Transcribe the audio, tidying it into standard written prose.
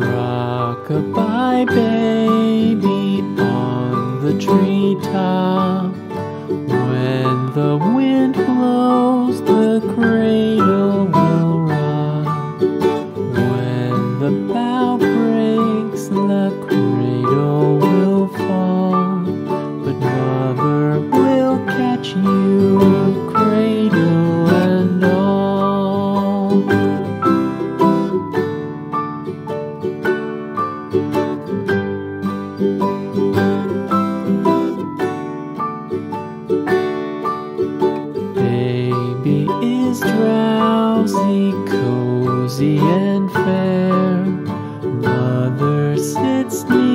Rock-a-bye, baby, on the treetop. When the wind blows, the cradle will rock. When the bough breaks, the cradle will fall. But mother will catch you, cradle and all. Baby is drowsy, cozy and fair. Mother sits near.